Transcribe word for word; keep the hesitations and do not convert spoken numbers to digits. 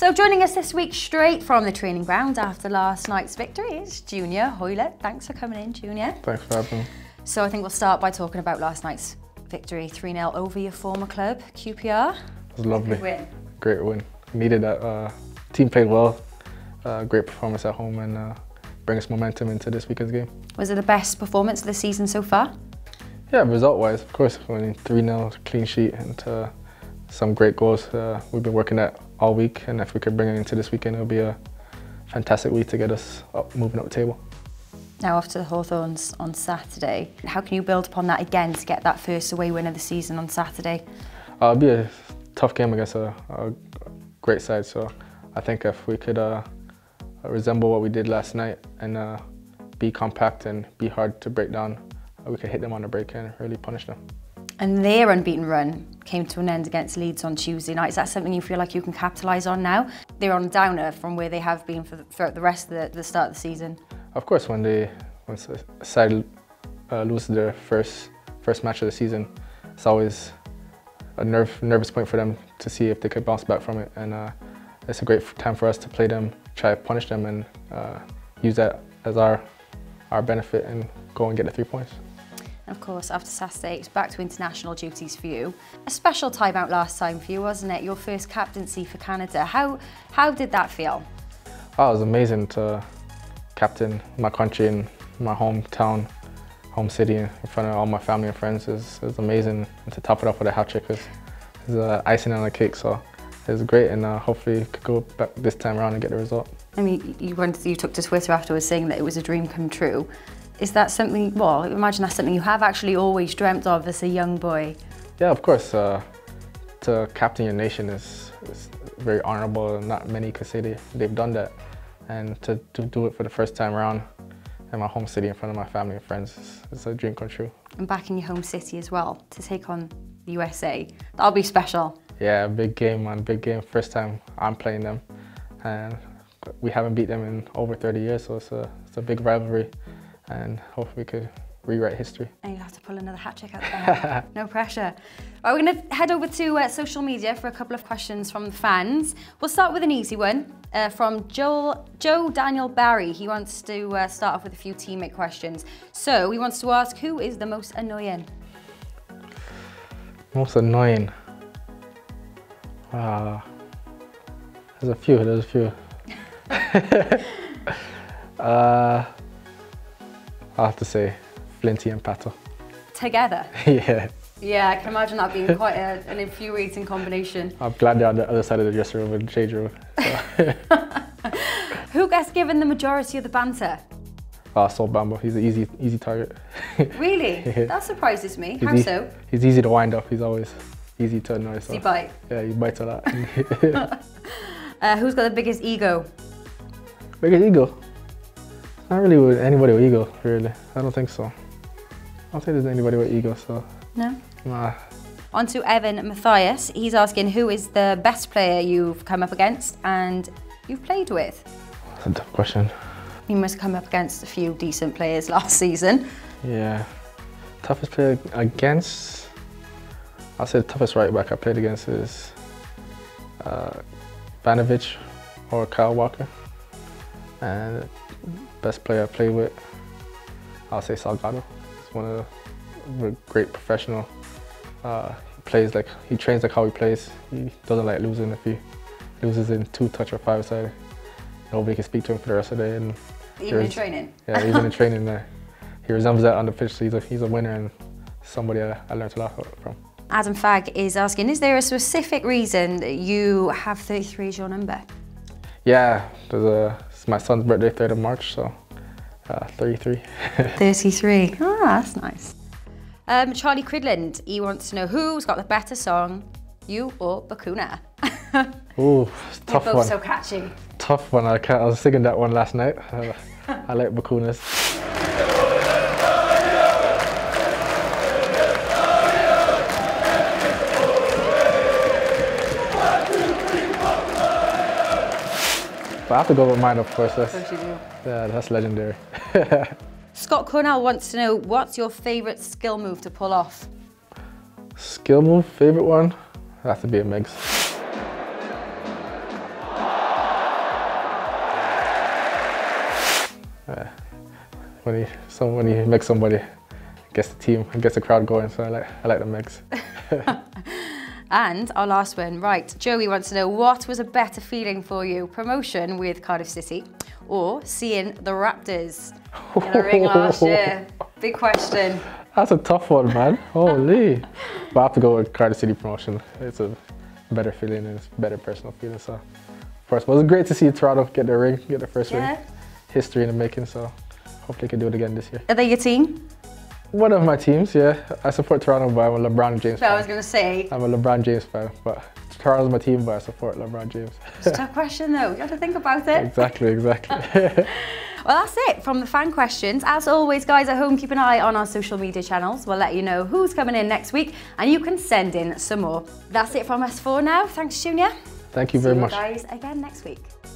So joining us this week straight from the training ground after last night's victory is Junior Hoilett. Thanks for coming in, Junior. Thanks for having me. So I think we'll start by talking about last night's victory, three nil over your former club, Q P R. It was lovely. Good win. Great win. Needed that. Uh, team played well. Uh, great performance at home and uh, brings momentum into this weekend's game. Was it the best performance of the season so far? Yeah, result-wise, of course. I mean, three nil, clean sheet, and uh, some great goals. Uh, we've been working at all week, and if we could bring it into this weekend, it'll be a fantastic week to get us up, moving up the table. Now off to the Hawthorns on Saturday. How can you build upon that again to get that first away win of the season on Saturday? Uh, it'll be a tough game against a, a great side, so I think if we could uh, resemble what we did last night and uh, be compact and be hard to break down, we could hit them on the break and really punish them. And their unbeaten run came to an end against Leeds on Tuesday night. Is that something you feel like you can capitalise on now? They're on a downer from where they have been for the, throughout the rest of the, the start of the season. Of course, when they once a side uh, lose their first first match of the season, it's always a nerve nervous point for them to see if they could bounce back from it. And uh, it's a great time for us to play them, try to punish them, and uh, use that as our our benefit and go and get the three points. Of course, after Saturday, it's back to international duties for you. A special timeout last time for you, wasn't it? Your first captaincy for Canada. How how did that feel? Oh, it was amazing to captain my country and my hometown, home city, in front of all my family and friends. It was, it was amazing, and to top it off with a hat trick is uh, icing on the cake. So it was great, and uh, hopefully could go back this time around and get the result. I mean, you went, you took to Twitter afterwards saying that it was a dream come true. Is that something, well, imagine that's something you have actually always dreamt of as a young boy? Yeah, of course. Uh, to captain your nation is, is very honourable. Not many could say they, they've done that. And to, to do it for the first time around in my home city in front of my family and friends is, is a dream come true. And back in your home city as well, to take on the U S A. That'll be special. Yeah, big game, man, big game. First time I'm playing them. And we haven't beat them in over thirty years, so it's a, it's a big rivalry. And hopefully we could rewrite history. And you'll have to pull another hat trick out there. No pressure. Right, we're going to head over to uh, social media for a couple of questions from the fans. We'll start with an easy one uh, from Joel, Joe Daniel Barry. He wants to uh, start off with a few teammate questions. So he wants to ask, who is the most annoying? Most annoying? Uh, there's a few, there's a few. uh, I have to say, Flinty and Pato. Together? Yeah. Yeah, I can imagine that being quite a, an infuriating combination. I'm glad they're on the other side of the dressing room and change room. So. Who gets given the majority of the banter? Uh, Saul Bamba, he's an easy easy target. Really? Yeah. That surprises me. He's How e so? He's easy to wind up, he's always easy to annoy. So. Does he bite? Yeah, he bites a lot. uh, who's got the biggest ego? Biggest ego? Not really with anybody with ego, really. I don't think so. I don't think there's anybody with ego, so. No? Nah. On to Evan Matthias. He's asking, who is the best player you've come up against and you've played with? That's a tough question. You must have come up against a few decent players last season. Yeah. Toughest player against? I'd say the toughest right back I played against is uh, Vanovic or Kyle Walker. And best player I played with, I'll say Salgado. He's one of the great professional. Uh, he plays like he trains like how he plays. He doesn't like losing. If he loses in two touch or five side, nobody can speak to him for the rest of the day. And even in training. Yeah, even in training, there he resembles that on the pitch. So he's a he's a winner and somebody I, I learned a lot from. Adam Fagg is asking: is there a specific reason that you have thirty-three as your number? Yeah, there's a. It's my son's birthday, third of March, so uh, thirty-three. thirty-three, ah, that's nice. Um, Charlie Cridland, he wants to know who's got the better song, you or Bacuna? Ooh, tough They're both one. So catchy. Tough one, I, can't, I was singing that one last night. Uh, I like Bacuna's. But I have to go with mine, of course. That's, of course you do. Yeah, that's legendary. Scott Cornell wants to know, what's your favourite skill move to pull off? Skill move, favourite one? It has to be a mix. when he, so when he makes somebody, gets the team, gets the crowd going, so I like, I like the mix. And our last one, right, Joey wants to know, what was a better feeling for you, promotion with Cardiff City or seeing the Raptors in the ring last year? Big question. That's a tough one, man. Holy. But I have to go with Cardiff City promotion. It's a better feeling and it's a better personal feeling. So, first of all, it was great to see Toronto get their ring, get their first yeah. ring. History in the making, so hopefully they can do it again this year. Are they your team? One of my teams, yeah. I support Toronto, but I'm a LeBron James fan. I was going to say. I'm a LeBron James fan, but Toronto's my team, but I support LeBron James. It's a tough question, though. You have to think about it. Exactly, exactly. Well, that's it from the fan questions. As always, guys at home, keep an eye on our social media channels. We'll let you know who's coming in next week, and you can send in some more. That's it from us for now. Thanks, Junior. Thank you very much. See you guys again next week.